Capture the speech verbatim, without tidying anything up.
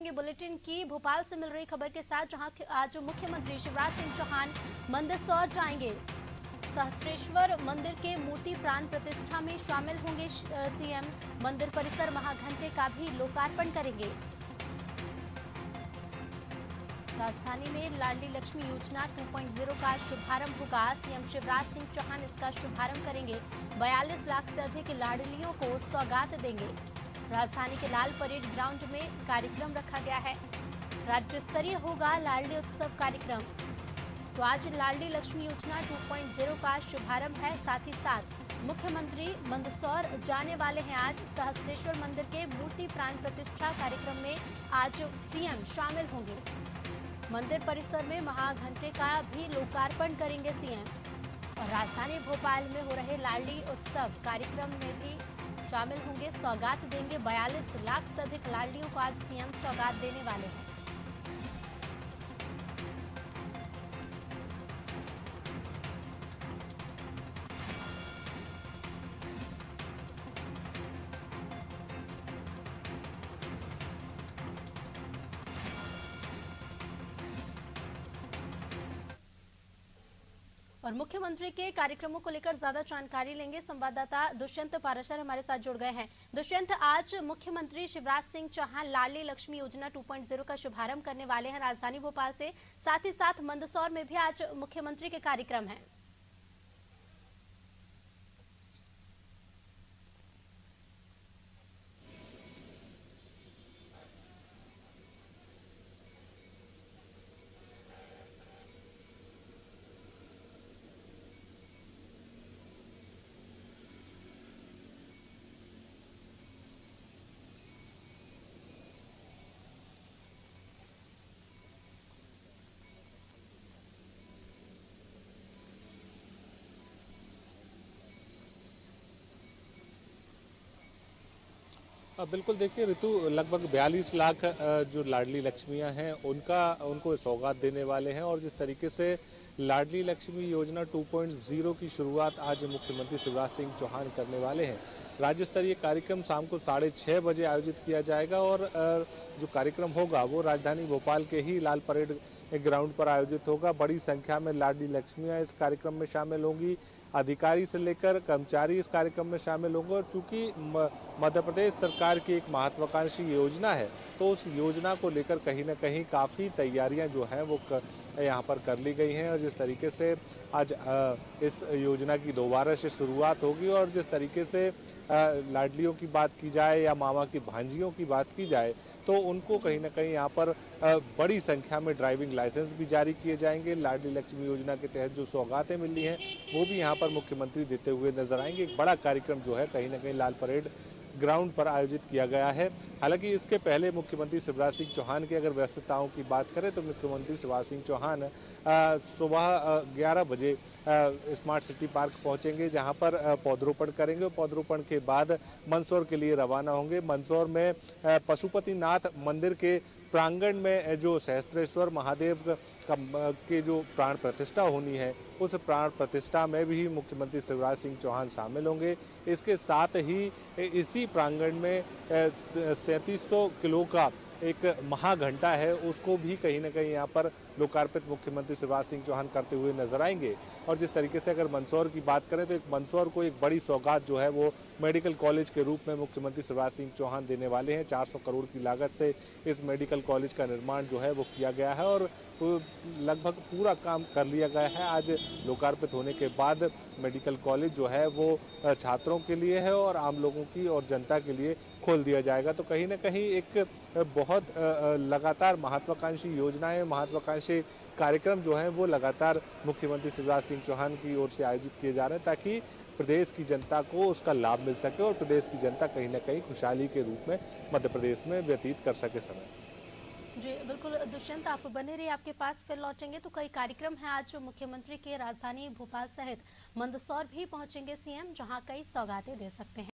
Bulletin की भोपाल से मिल रही खबर के साथ, जहां आज मुख्यमंत्री शिवराज सिंह चौहान मंदसौर जाएंगे। सहस्त्रेश्वर मंदिर के मूर्ति प्राण प्रतिष्ठा में शामिल होंगे सीएम। मंदिर परिसर महाघंटे का भी लोकार्पण करेंगे। राजधानी में लाडली लक्ष्मी योजना टू पॉइंट ज़ीरो का शुभारंभ होगा। सीएम शिवराज सिंह चौहान इसका शुभारंभ करेंगे। बयालीस लाख से अधिक लाडलियों को सौगात देंगे। राजधानी के लाल परेड ग्राउंड में कार्यक्रम रखा गया है। राज्य स्तरीय होगा लाडली उत्सव कार्यक्रम। तो आज लाडली लक्ष्मी योजना टू पॉइंट ज़ीरो का शुभारंभ है। साथ ही साथ मुख्यमंत्री मंदसौर जाने वाले हैं। आज सहस्त्रेश्वर मंदिर के मूर्ति प्राण प्रतिष्ठा कार्यक्रम में आज सीएम शामिल होंगे। मंदिर परिसर में महाघंटे का भी लोकार्पण करेंगे सीएम। और राजधानी भोपाल में हो रहे लाडली उत्सव कार्यक्रम में भी शामिल होंगे, सौगात देंगे। बयालीस लाख से अधिक लाडलियों को आज सीएम सौगात देने वाले हैं। और मुख्यमंत्री के कार्यक्रमों को लेकर ज्यादा जानकारी लेंगे। संवाददाता दुष्यंत पाराशर हमारे साथ जुड़ गए हैं। दुष्यंत, आज मुख्यमंत्री शिवराज सिंह चौहान लाडली लक्ष्मी योजना टू पॉइंट ज़ीरो का शुभारंभ करने वाले हैं राजधानी भोपाल से। साथ ही साथ मंदसौर में भी आज मुख्यमंत्री के कार्यक्रम हैं। बिल्कुल, देखिए ऋतु, लगभग बयालीस लाख जो लाडली लक्ष्मियां हैं उनका उनको सौगात देने वाले हैं। और जिस तरीके से लाडली लक्ष्मी योजना टू पॉइंट ज़ीरो की शुरुआत आज मुख्यमंत्री शिवराज सिंह चौहान करने वाले हैं। राज्य स्तरीय कार्यक्रम शाम को साढ़े छः बजे आयोजित किया जाएगा और जो कार्यक्रम होगा वो राजधानी भोपाल के ही लाल परेड ग्राउंड पर आयोजित होगा। बड़ी संख्या में लाडली लक्ष्मियाँ इस कार्यक्रम में शामिल होंगी। अधिकारी से लेकर कर्मचारी इस कार्यक्रम में शामिल होंगे। और चूँकि मध्य प्रदेश सरकार की एक महत्वाकांक्षी योजना है, तो उस योजना को लेकर कहीं ना कहीं काफ़ी तैयारियां जो हैं वो यहाँ पर कर ली गई हैं। और जिस तरीके से आज इस योजना की दोबारा से शुरुआत होगी और जिस तरीके से लाडलियों की बात की जाए या मामा की भांजियों की बात की जाए, तो उनको कहीं ना कहीं यहाँ पर बड़ी संख्या में ड्राइविंग लाइसेंस भी जारी किए जाएंगे। लाडली लक्ष्मी योजना के तहत जो सौगातें मिल रही हैं वो भी यहाँ पर मुख्यमंत्री देते हुए नजर आएंगे। एक बड़ा कार्यक्रम जो है कहीं ना कहीं लाल परेड ग्राउंड पर आयोजित किया गया है। हालांकि इसके पहले मुख्यमंत्री शिवराज सिंह चौहान की अगर व्यस्तताओं की बात करें तो मुख्यमंत्री शिवराज सिंह चौहान सुबह ग्यारह बजे स्मार्ट सिटी पार्क पहुंचेंगे, जहां पर पौधरोपण करेंगे। पौधरोपण के बाद मंदसौर के लिए रवाना होंगे। मंदसौर में पशुपतिनाथ मंदिर के प्रांगण में जो सहस्त्रेश्वर महादेव के जो प्राण प्रतिष्ठा होनी है, उस प्राण प्रतिष्ठा में भी मुख्यमंत्री शिवराज सिंह चौहान शामिल होंगे। इसके साथ ही इसी प्रांगण में सैंतीस सौ किलो का एक महाघंटा है, उसको भी कहीं ना कहीं यहाँ पर लोकार्पित मुख्यमंत्री शिवराज सिंह चौहान करते हुए नजर आएंगे। और जिस तरीके से अगर मंदसौर की बात करें तो एक मंदसौर को एक बड़ी सौगात जो है वो मेडिकल कॉलेज के रूप में मुख्यमंत्री शिवराज सिंह चौहान देने वाले हैं। चार सौ करोड़ की लागत से इस मेडिकल कॉलेज का निर्माण जो है वो किया गया है और लगभग पूरा काम कर लिया गया है। आज लोकार्पित होने के बाद मेडिकल कॉलेज जो है वो छात्रों के लिए है और आम लोगों की और जनता के लिए खोल दिया जाएगा। तो कहीं ना कहीं एक बहुत लगातार महत्वाकांक्षी योजनाएं, महत्वाकांक्षी कार्यक्रम जो हैं वो लगातार मुख्यमंत्री शिवराज सिंह चौहान की ओर से आयोजित किए जा रहे हैं, ताकि प्रदेश की जनता को उसका लाभ मिल सके और प्रदेश की जनता कहीं ना कहीं खुशहाली के रूप में मध्य प्रदेश में व्यतीत कर सके समय। जी बिल्कुल दुष्यंत, आप बने रहिए, आपके पास फिर लौटेंगे। तो कई कार्यक्रम हैं आज जो मुख्यमंत्री के, राजधानी भोपाल सहित मंदसौर भी पहुंचेंगे सीएम, जहां कई सौगातें दे सकते हैं।